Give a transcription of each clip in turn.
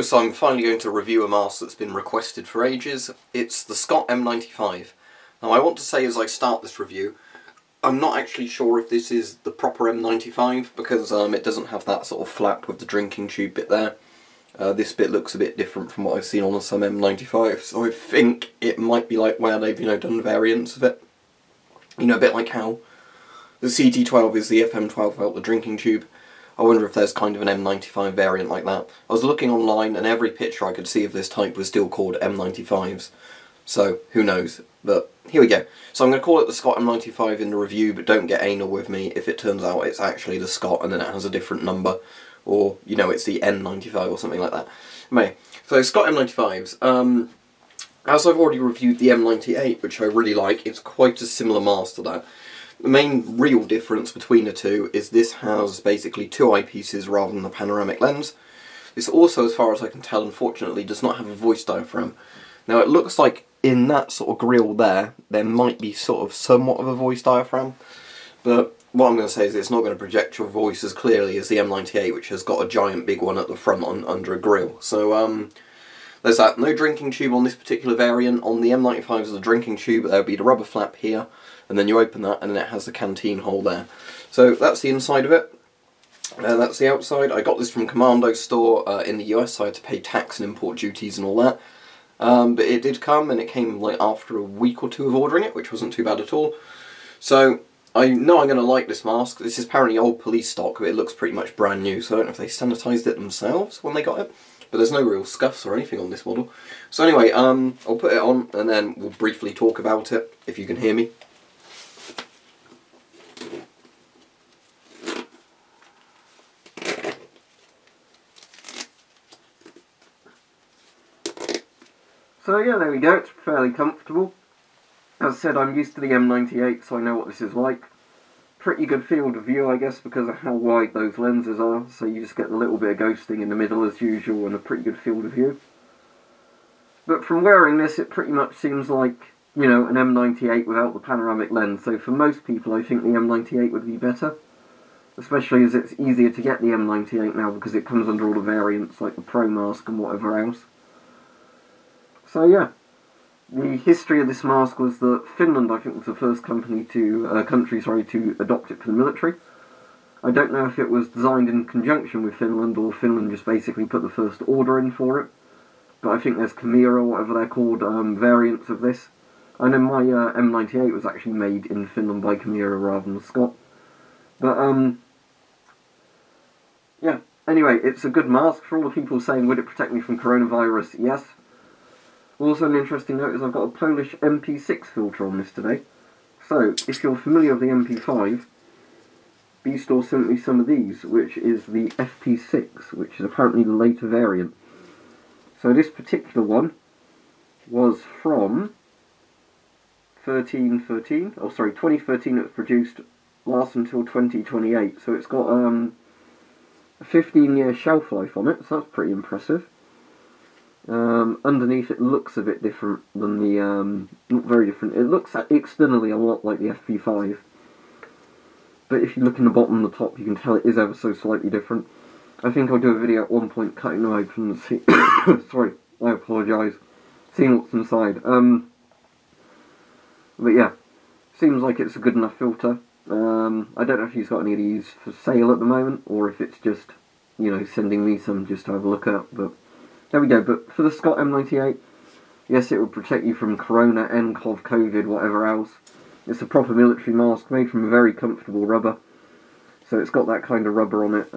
Hello, so I'm finally going to review a mask that's been requested for ages. It's the Scott M95. Now I want to say as I start this review, I'm not actually sure if this is the proper M95 because it doesn't have that sort of flap with the drinking tube bit there. This bit looks a bit different from what I've seen on some M95, so I think it might be like where they've done variants of it. A bit like how the CT12 is the FM12 without the drinking tube. I wonder if there's kind of an M95 variant like that. I was looking online and every picture I could see of this type was still called M95s. So, who knows. But, here we go. So I'm going to call it the Scott M95 in the review, but don't get anal with me if it turns out it's actually the Scott and then it has a different number. Or, it's the N95 or something like that. Anyway, so Scott M95s. As I've already reviewed the M98, which I really like, it's quite a similar mask to that. The main real difference between the two is this has basically two eyepieces rather than the panoramic lens. This also, as far as I can tell, unfortunately, does not have a voice diaphragm. Now it looks like in that sort of grille there, there might be sort of somewhat of a voice diaphragm, but what I'm going to say is it's not going to project your voice as clearly as the M98, which has got a giant big one at the front on, under a grille. So there's that. No drinking tube on this particular variant. On the M95 is the drinking tube, there would be the rubber flap here, and then you open that and then it has the canteen hole there. So that's the inside of it, and that's the outside. I got this from Kommandostore in the US, so I had to pay tax and import duties and all that. But it did come, and it came like after a week or two of ordering it, which wasn't too bad at all. So I know I'm going to like this mask. This is apparently old police stock, but it looks pretty much brand new, so I don't know if they sanitised it themselves when they got it. But there's no real scuffs or anything on this model. So anyway, I'll put it on and then we'll briefly talk about it, if you can hear me. So yeah, there we go, it's fairly comfortable. As I said, I'm used to the M98, so I know what this is like. Pretty good field of view, I guess, because of how wide those lenses are, so you just get a little bit of ghosting in the middle as usual and a pretty good field of view. But from wearing this, it pretty much seems like, an M98 without the panoramic lens, so for most people I think the M98 would be better, especially as it's easier to get the M98 now because it comes under all the variants like the Pro mask and whatever else. So yeah. The history of this mask was that Finland, I think, was the first country to adopt it for the military. I don't know if it was designed in conjunction with Finland or Finland just basically put the first order in for it. But I think there's Chimera, whatever they're called, variants of this. I know my M98 was actually made in Finland by Chimera rather than Scott. But, yeah. Anyway, it's a good mask. For all the people saying, would it protect me from coronavirus? Yes. Also, an interesting note is I've got a Polish MP6 filter on this today. So, if you're familiar with the MP5, B-Store sent me some of these, which is the FP6, which is apparently the later variant. So this particular one was from 2013 it was produced, lasts until 2028. So it's got a 15-year shelf life on it, so that's pretty impressive. Underneath it looks a bit different than the, not very different, it looks externally a lot like the FP5, but if you look in the bottom and the top you can tell it is ever so slightly different. I think I'll do a video at one point cutting them open and see, sorry, I apologise, seeing what's inside, but yeah, seems like it's a good enough filter. I don't know if he's got any of these for sale at the moment, or if it's just, sending me some just to have a look at, but there we go. But for the Scott M98, yes, it will protect you from Corona, NCOV, Covid, whatever else. It's a proper military mask made from very comfortable rubber. So it's got that kind of rubber on it,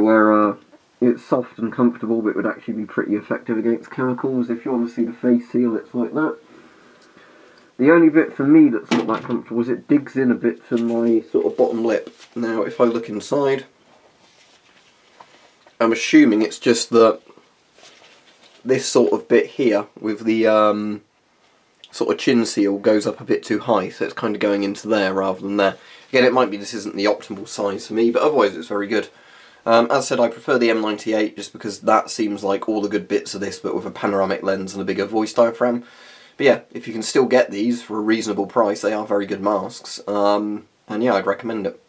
where it's soft and comfortable, but it would actually be pretty effective against chemicals. If you want to see the face seal, it's like that. The only bit for me that's not that comfortable is it digs in a bit to my sort of bottom lip. Now, if I look inside, I'm assuming it's just that this sort of bit here with the sort of chin seal goes up a bit too high, so it's kind of going into there rather than there. Again, it might be this isn't the optimal size for me, but otherwise it's very good. As I said, I prefer the M98 just because that seems like all the good bits of this, but with a panoramic lens and a bigger voice diaphragm. But yeah, if you can still get these for a reasonable price, they are very good masks. And yeah, I'd recommend it.